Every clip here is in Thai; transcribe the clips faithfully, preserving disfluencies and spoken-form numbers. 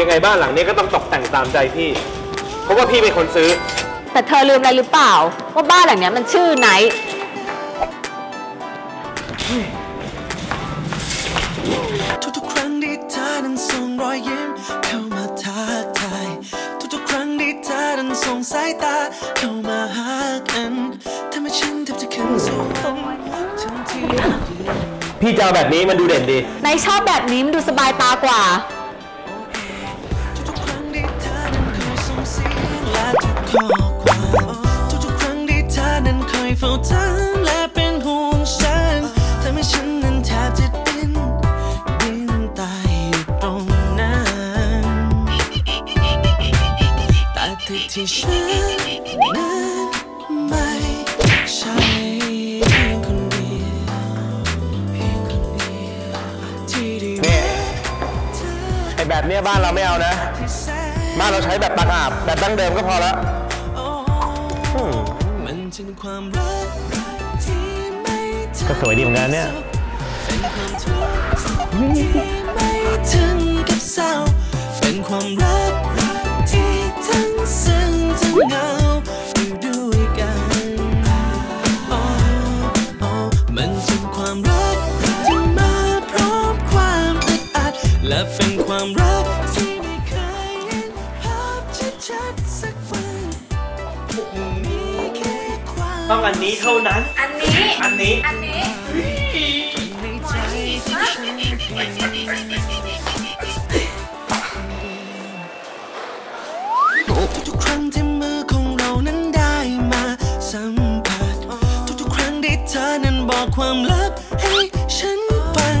ยังไงบ้านหลังนี้ก็ต้องตกแต่งตามใจพี่เพราะว่าพี่เป็นคนซื้อแต่เธอลืมอะไรหรือเปล่าว่าบ้านหลังนี้มันชื่อไหนทุกๆครั้งที่เธอนั้นส่งรอยยิ้มเข้ามาทักทายทุกๆครั้งที่เธอนั้นส่งสายตาเข้ามาหากันทำให้ฉันแทบจะขึ้นสวรรค์ทันทีพี่จะเอาแบบนี้มันดูเด่นดีนายชอบแบบนี้มันดูสบายตากว่าทุกๆครั้งที่เธอนั้นคอยเฝ้าเธอและเป็นห่วงฉันทำให้ฉันนั้นแทบจะดิ้นดิ้นตายอยู่ตรงนั้นแต่เธอที่ฉันนั้นไม่ใช่เพียงคนเดียวเพียงคนเดียวที่ได้รักเธอไอแบบเนี้ยบ้านเราไม่เอานะบ้านเราใช้แบบตากอาบแบบดั้งเดิมก็พอแล้วก็สวยดีเหมือนกันเนี่ยเป็นความรักที่ทั้งซึ้งทั้งเงาอยู่ด้วยกันมันเป็นความรักที่มาพร้อมความอึดอัดและเป็นความรักต้องอันนี้เท่านั้นอันนี้อันนี้อันนี้ทุกๆครั้งที่มือของเรานั้นได้มาสัมผัสทุกๆครั้งที่เธอนั้นบอกความลับให้ฉันฟัง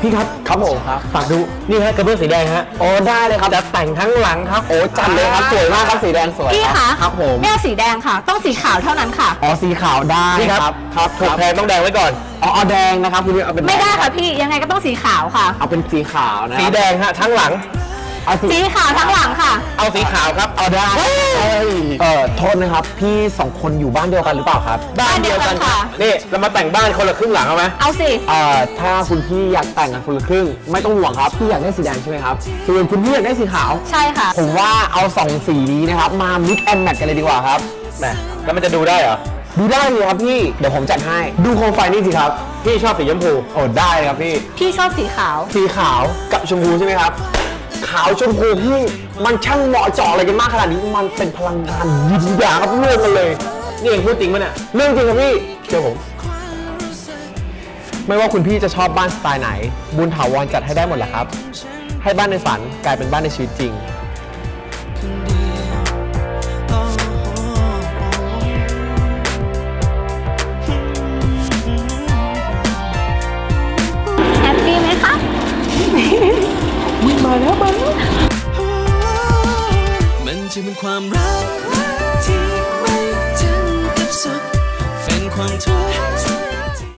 พี่ครับครับผมครับฝากดูนี่ฮะกระเบื้องสีแดงฮะโอ้ได้เลยครับแต่แต่งทั้งหลังครับโอ้จัดเลยครับสวยมากครับสีแดงสวยพี่คะครับผมไม่เอาสีแดงค่ะต้องสีขาวเท่านั้นค่ะอ๋อสีขาวได้ครับครับถูกแทนต้องแดงไว้ก่อนอ๋อแดงนะครับคุณเอาเป็นไม่ได้ค่ะพี่ยังไงก็ต้องสีขาวค่ะเอาเป็นสีขาวนะสีแดงฮะทั้งหลังเอาสีขาวทั้งหลังค่ะเอาสีขาวครับเอาได้เออโทษนะครับพี่สองคนอยู่บ้านเดียวกันหรือเปล่าครับบ้านเดียวกันค่ะนี่เรามาแต่งบ้านคนละครึ่งหลังเอาไหมเอาสิเออถ้าคุณพี่อยากแต่งกันคนละครึ่งไม่ต้องห่วงครับพี่อยากได้สีแดงใช่ไหมครับส่วนคุณพี่อยากได้สีขาวใช่ค่ะผมว่าเอาสองสีนี้นะครับมา mix and match กันเลยดีกว่าครับแหมแล้วมันจะดูได้เหรอดูได้เลยครับพี่เดี๋ยวผมจัดให้ดูโคมไฟนี่สิครับพี่ชอบสีชมพูโอ้ได้ครับพี่พี่ชอบสีขาวสีขาวกับชมพูใช่ไหมครับขาวชมพูที่มันช่างเหมาะเจาะอะไรกันมากขนาดนี้มันเป็นพลังงานยินยาครับเรื่องกันเลยนี่เองพูดจริงมั้ยเนี่ยเรื่องจริงครับพี่เชื่อผมไม่ว่าคุณพี่จะชอบบ้านสไตล์ไหนบุญถาวรจัดให้ได้หมดแหละครับให้บ้านในฝันกลายเป็นบ้านในชีวิตจริงแฮปปี้ไหมคะมาแล้วมาแล้วมันจะเป็นความรักที่ไม่ถึงกับสุดเป็นความทุกข์